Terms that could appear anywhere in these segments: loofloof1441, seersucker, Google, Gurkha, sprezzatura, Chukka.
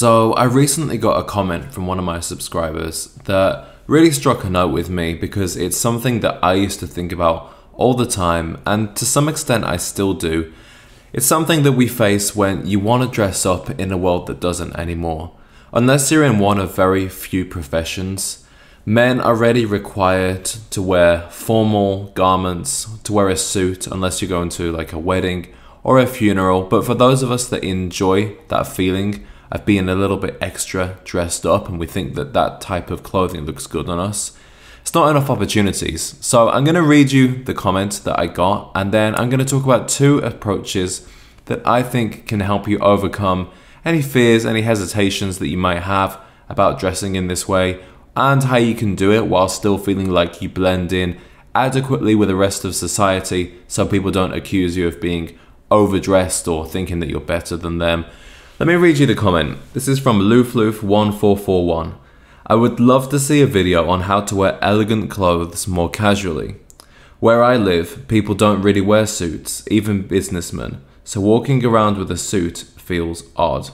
So I recently got a comment from one of my subscribers that really struck a note with me because it's something that I used to think about all the time, and to some extent I still do. It's something that we face when you want to dress up in a world that doesn't anymore. Unless you're in one of very few professions, men are already required to wear formal garments, to wear a suit, unless you're going to like a wedding or a funeral. But for those of us that enjoy that feeling of being a little bit extra dressed up, and we think that that type of clothing looks good on us, it's not enough opportunities. So I'm going to read you the comment that I got, and then I'm going to talk about two approaches that I think can help you overcome any fears, any hesitations that you might have about dressing in this way, and how you can do it while still feeling like you blend in adequately with the rest of society, so people don't accuse you of being overdressed or thinking that you're better than them. Let me read you the comment. This is from loofloof1441. I would love to see a video on how to wear elegant clothes more casually. Where I live, people don't really wear suits, even businessmen, so walking around with a suit feels odd.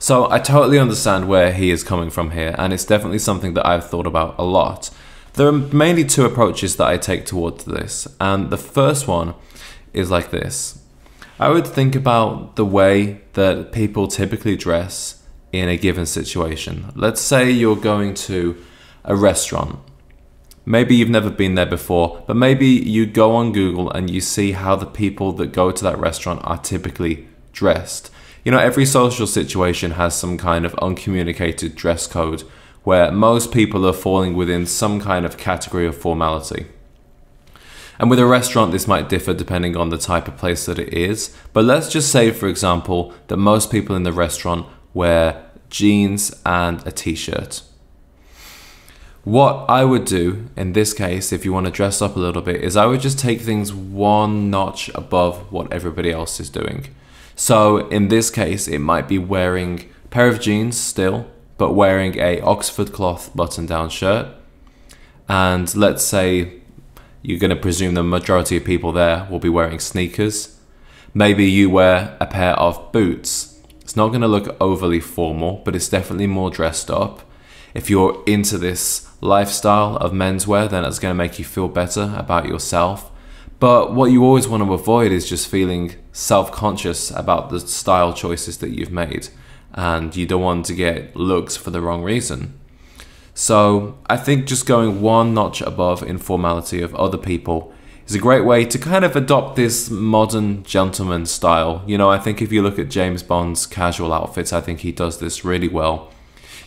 So I totally understand where he is coming from here, and it's definitely something that I've thought about a lot. There are mainly two approaches that I take towards this, and the first one is like this. I would think about the way that people typically dress in a given situation. Let's say you're going to a restaurant. Maybe you've never been there before, but maybe you go on Google and you see how the people that go to that restaurant are typically dressed. You know, every social situation has some kind of uncommunicated dress code where most people are falling within some kind of category of formality. And with a restaurant, this might differ depending on the type of place that it is. But let's just say, for example, that most people in the restaurant wear jeans and a t-shirt. What I would do in this case, if you want to dress up a little bit, is I would just take things one notch above what everybody else is doing. So in this case, it might be wearing a pair of jeans still, but wearing a Oxford cloth button-down shirt. And let's say you're going to presume the majority of people there will be wearing sneakers. Maybe you wear a pair of boots. It's not going to look overly formal, but it's definitely more dressed up. If you're into this lifestyle of menswear, then it's going to make you feel better about yourself. But what you always want to avoid is just feeling self-conscious about the style choices that you've made, and you don't want to get looks for the wrong reason. So I think just going one notch above in formality of other people is a great way to kind of adopt this modern gentleman style. You know, I think if you look at James Bond's casual outfits, I think he does this really well.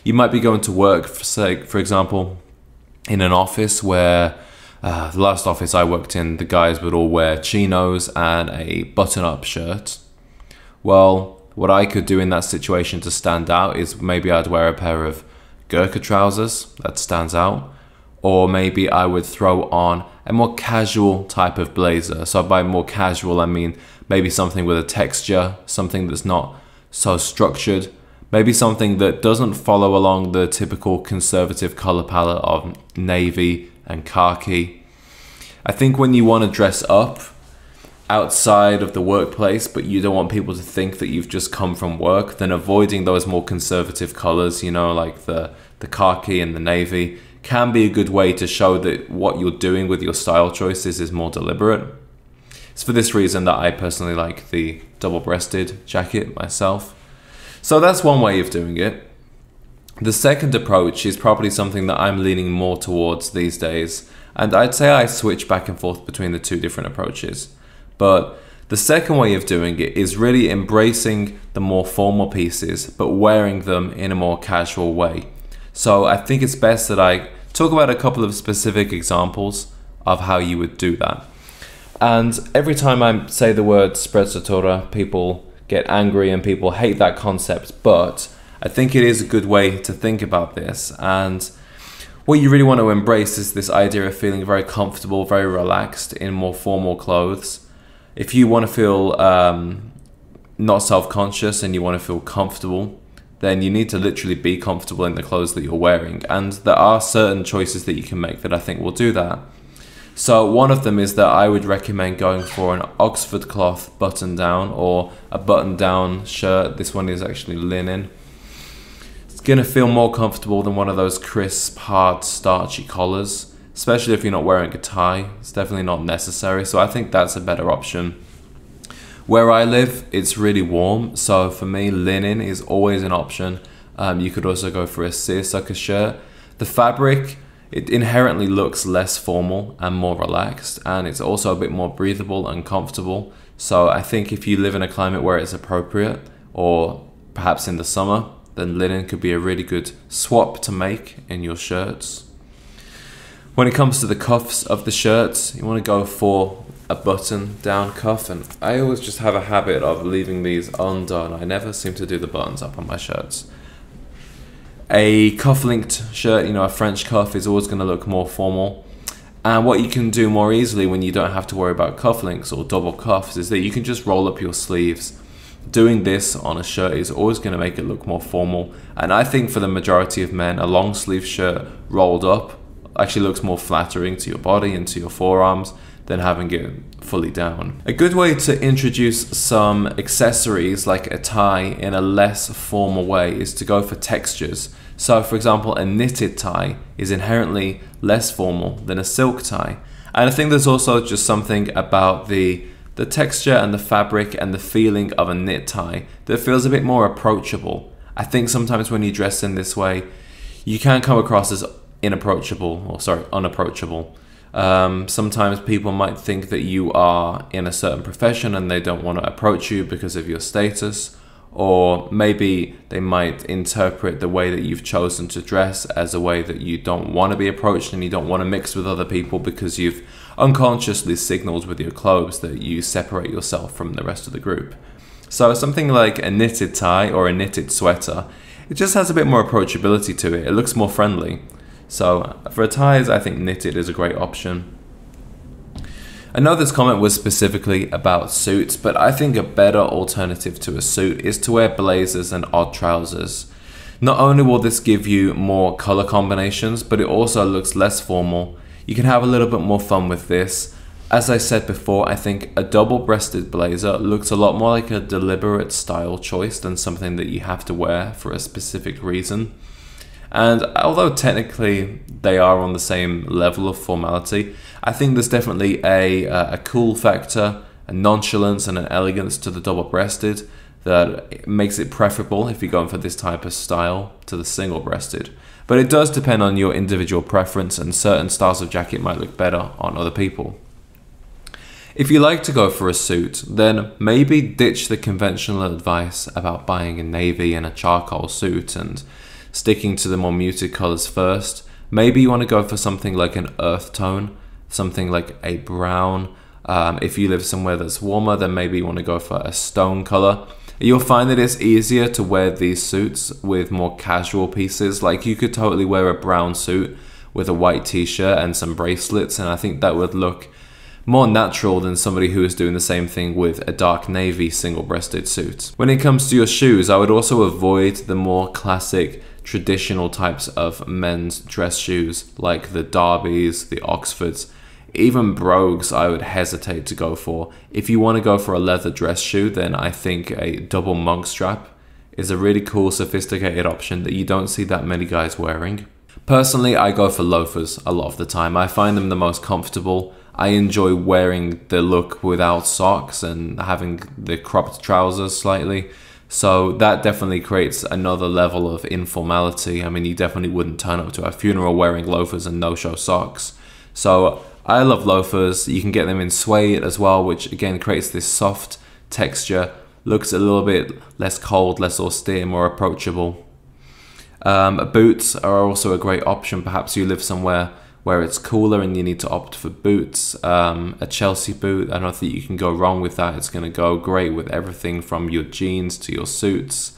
You might be going to work, for example, in an office where the last office I worked in, the guys would all wear chinos and a button-up shirt. Well, what I could do in that situation to stand out is maybe I'd wear a pair of Gurkha trousers, that stands out. Or maybe I would throw on a more casual type of blazer. So by more casual, I mean maybe something with a texture, something that's not so structured. Maybe something that doesn't follow along the typical conservative color palette of navy and khaki. I think when you want to dress up outside of the workplace, but you don't want people to think that you've just come from work, then avoiding those more conservative colors, you know, like the khaki and the navy, can be a good way to show that what you're doing with your style choices is more deliberate. It's for this reason that I personally like the double-breasted jacket myself. So that's one way of doing it. The second approach is probably something that I'm leaning more towards these days, and I'd say I switch back and forth between the two different approaches. But the second way of doing it is really embracing the more formal pieces, but wearing them in a more casual way. So I think it's best that I talk about a couple of specific examples of how you would do that. And every time I say the word sprezzatura, people get angry and people hate that concept, but I think it is a good way to think about this. And what you really want to embrace is this idea of feeling very comfortable, very relaxed in more formal clothes. If you want to feel not self-conscious and you want to feel comfortable, then you need to literally be comfortable in the clothes that you're wearing. And there are certain choices that you can make that I think will do that. So one of them is that I would recommend going for an Oxford cloth button-down or a button-down shirt. This one is actually linen. Gonna feel more comfortable than one of those crisp, hard, starchy collars, especially if you're not wearing a tie. It's definitely not necessary, so I think that's a better option. Where I live, it's really warm, so for me, linen is always an option. You could also go for a seersucker shirt. The fabric, it inherently looks less formal and more relaxed, and it's also a bit more breathable and comfortable. So I think if you live in a climate where it's appropriate, or perhaps in the summer, then linen could be a really good swap to make in your shirts. When it comes to the cuffs of the shirts, you want to go for a button down cuff, and I always just have a habit of leaving these undone. I never seem to do the buttons up on my shirts. A cuff-linked shirt, you know, a French cuff, is always going to look more formal. And what you can do more easily when you don't have to worry about cuff links or double cuffs is that you can just roll up your sleeves. Doing this on a shirt is always going to make it look more formal, and I think for the majority of men, a long sleeve shirt rolled up actually looks more flattering to your body and to your forearms than having it fully down. A good way to introduce some accessories like a tie in a less formal way is to go for textures. So for example, a knitted tie is inherently less formal than a silk tie, and I think there's also just something about the texture and the fabric and the feeling of a knit tie that feels a bit more approachable. I think sometimes when you dress in this way, you can come across as unapproachable. Sometimes people might think that you are in a certain profession and they don't want to approach you because of your status, or maybe they might interpret the way that you've chosen to dress as a way that you don't want to be approached and you don't want to mix with other people, because you've unconsciously signaled with your clothes that you separate yourself from the rest of the group. So something like a knitted tie or a knitted sweater, it just has a bit more approachability to it. It looks more friendly. So for ties, I think knitted is a great option. I know this comment was specifically about suits, but I think a better alternative to a suit is to wear blazers and odd trousers. Not only will this give you more color combinations, but it also looks less formal. You can have a little bit more fun with this. As I said before, I think a double-breasted blazer looks a lot more like a deliberate style choice than something that you have to wear for a specific reason. And although technically they are on the same level of formality, I think there's definitely a cool factor, a nonchalance and an elegance to the double-breasted that makes it preferable if you're going for this type of style to the single-breasted. But it does depend on your individual preference, and certain styles of jacket might look better on other people. If you like to go for a suit, then maybe ditch the conventional advice about buying a navy and a charcoal suit and sticking to the more muted colors first. Maybe you want to go for something like an earth tone, something like a brown. If you live somewhere that's warmer, then maybe you want to go for a stone color. You'll find that it's easier to wear these suits with more casual pieces. Like, you could totally wear a brown suit with a white t-shirt and some bracelets, and I think that would look more natural than somebody who is doing the same thing with a dark navy single-breasted suit. When it comes to your shoes, I would also avoid the more classic traditional types of men's dress shoes, like the Darbys, the Oxfords, even brogues. I would hesitate to go for. If you want to go for a leather dress shoe, then I think a double monk strap is a really cool, sophisticated option that you don't see that many guys wearing. Personally, I go for loafers a lot of the time. I find them the most comfortable. I enjoy wearing the look without socks and having the cropped trousers slightly. So that definitely creates another level of informality. I mean, you definitely wouldn't turn up to a funeral wearing loafers and no-show socks. So I love loafers. You can get them in suede as well, which again creates this soft texture, looks a little bit less cold, less austere, more approachable. Boots are also a great option. Perhaps you live somewhere where it's cooler and you need to opt for boots. A Chelsea boot, I don't think you can go wrong with that. It's gonna go great with everything from your jeans to your suits.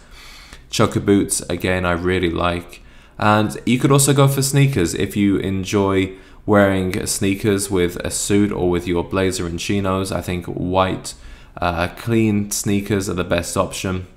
Chukka boots, again, I really like. And you could also go for sneakers. If you enjoy wearing sneakers with a suit or with your blazer and chinos, I think white, clean sneakers are the best option.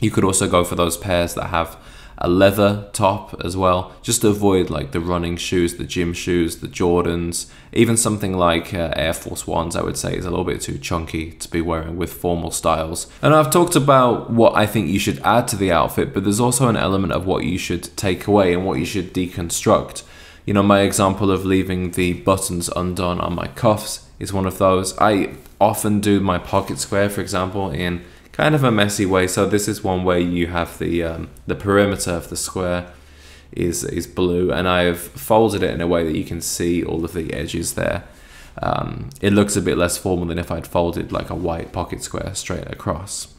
You could also go for those pairs that have a leather top as well, just to avoid like the running shoes, the gym shoes, the Jordans, even something like Air Force Ones, I would say is a little bit too chunky to be wearing with formal styles. And I've talked about what I think you should add to the outfit, but there's also an element of what you should take away and what you should deconstruct. You know, my example of leaving the buttons undone on my cuffs is one of those. I often do my pocket square, for example, in kind of a messy way. So this is one way you have the perimeter of the square is blue, and I've folded it in a way that you can see all of the edges there. It looks a bit less formal than if I'd folded like a white pocket square straight across.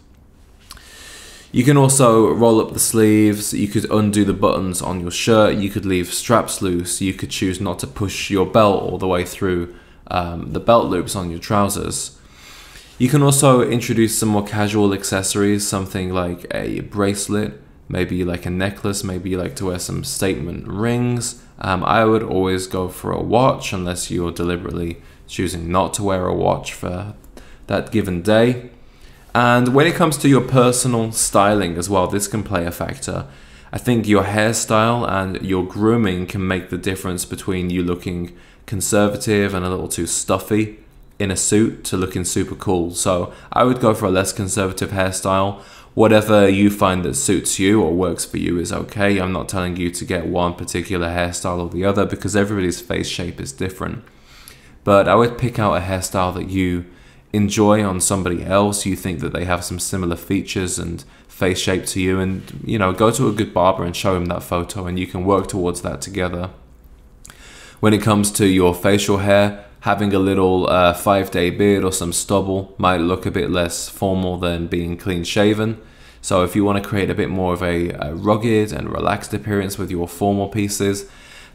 You can also roll up the sleeves, you could undo the buttons on your shirt, you could leave straps loose, you could choose not to push your belt all the way through the belt loops on your trousers. You can also introduce some more casual accessories, something like a bracelet, maybe like a necklace, maybe you like to wear some statement rings. I would always go for a watch unless you're deliberately choosing not to wear a watch for that given day. And when it comes to your personal styling as well, this can play a factor. I think your hairstyle and your grooming can make the difference between you looking conservative and a little too stuffy in a suit to looking super cool. So I would go for a less conservative hairstyle. Whatever you find that suits you or works for you is okay. I'm not telling you to get one particular hairstyle or the other because everybody's face shape is different. But I would pick out a hairstyle that you enjoy on somebody else, you think that they have some similar features and face shape to you, and you know, go to a good barber and show him that photo and you can work towards that together. When it comes to your facial hair, having a little 5-day beard or some stubble might look a bit less formal than being clean shaven. So if you want to create a bit more of a rugged and relaxed appearance with your formal pieces,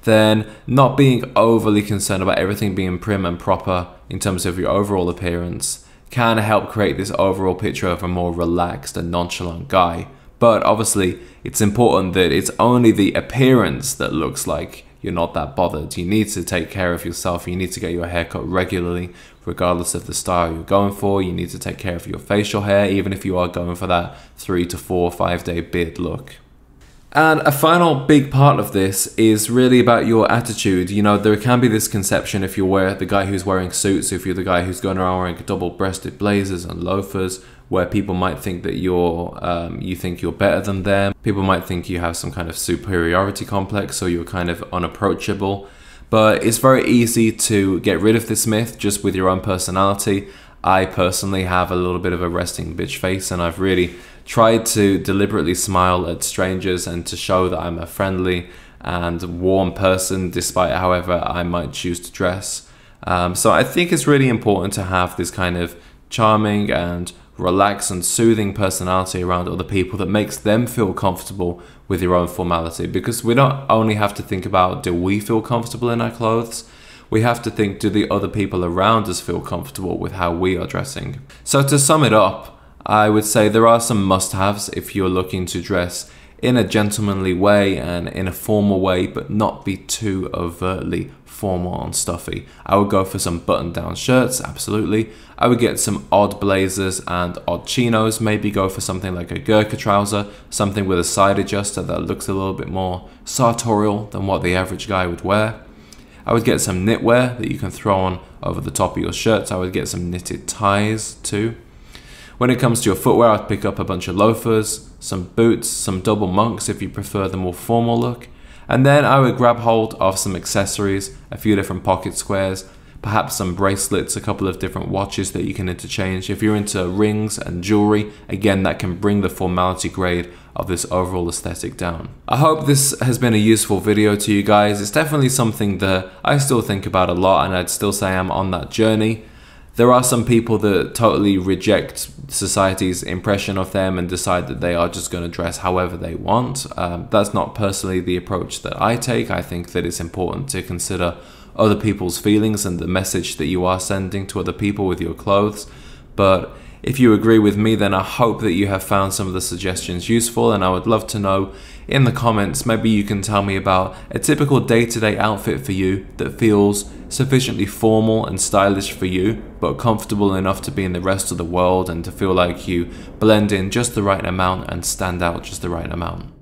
then not being overly concerned about everything being prim and proper in terms of your overall appearance can help create this overall picture of a more relaxed and nonchalant guy. But obviously, it's important that it's only the appearance that looks like you're not that bothered. You need to take care of yourself. You need to get your hair cut regularly, regardless of the style you're going for. You need to take care of your facial hair, even if you are going for that 3 to 4, 5-day beard look. And a final big part of this is really about your attitude. You know, there can be this conception if you're the guy who's wearing suits, if you're the guy who's going around wearing double-breasted blazers and loafers, where people might think that you think you're better than them. People might think you have some kind of superiority complex or you're kind of unapproachable. But it's very easy to get rid of this myth just with your own personality. I personally have a little bit of a resting bitch face, and I've really tried to deliberately smile at strangers and to show that I'm a friendly and warm person despite however I might choose to dress. So I think it's really important to have this kind of charming and relaxed and soothing personality around other people that makes them feel comfortable with your own formality, because we don't only have to think about do we feel comfortable in our clothes, we have to think do the other people around us feel comfortable with how we are dressing. So to sum it up, I would say there are some must-haves if you're looking to dress in a gentlemanly way and in a formal way, but not be too overtly formal and stuffy. I would go for some button-down shirts, absolutely. I would get some odd blazers and odd chinos, maybe go for something like a Gurkha trouser, something with a side adjuster that looks a little bit more sartorial than what the average guy would wear. I would get some knitwear that you can throw on over the top of your shirts. I would get some knitted ties too. When it comes to your footwear, I'd pick up a bunch of loafers, some boots, some double monks if you prefer the more formal look. And then I would grab hold of some accessories, a few different pocket squares, perhaps some bracelets, a couple of different watches that you can interchange. If you're into rings and jewelry, again, that can bring the formality grade of this overall aesthetic down. I hope this has been a useful video to you guys. It's definitely something that I still think about a lot, and I'd still say I'm on that journey. There are some people that totally reject society's impression of them and decide that they are just going to dress however they want. That's not personally the approach that I take. I think that it's important to consider other people's feelings and the message that you are sending to other people with your clothes. But if you agree with me, then I hope that you have found some of the suggestions useful, and I would love to know in the comments. Maybe you can tell me about a typical day-to-day outfit for you that feels sufficiently formal and stylish for you, but comfortable enough to be in the rest of the world and to feel like you blend in just the right amount and stand out just the right amount.